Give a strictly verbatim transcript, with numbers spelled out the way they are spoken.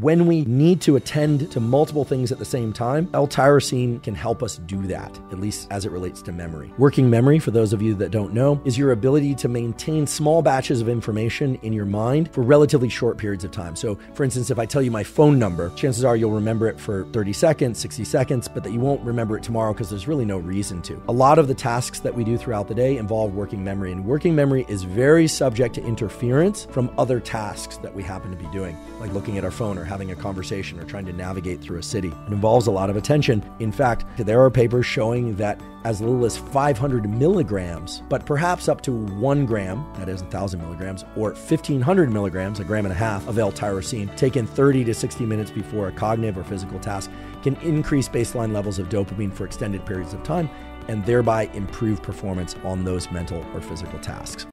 When we need to attend to multiple things at the same time, L-tyrosine can help us do that, at least as it relates to memory. Working memory, for those of you that don't know, is your ability to maintain small batches of information in your mind for relatively short periods of time. So for instance, if I tell you my phone number, chances are you'll remember it for thirty seconds, sixty seconds, but that you won't remember it tomorrow because there's really no reason to. A lot of the tasks that we do throughout the day involve working memory, and working memory is very subject to interference from other tasks that we happen to be doing, like looking at our phone or having a conversation or trying to navigate through a city. It involves a lot of attention. In fact, there are papers showing that as little as five hundred milligrams, but perhaps up to one gram, that is one thousand milligrams, or fifteen hundred milligrams, a gram and a half of L-tyrosine, taken thirty to sixty minutes before a cognitive or physical task, can increase baseline levels of dopamine for extended periods of time and thereby improve performance on those mental or physical tasks.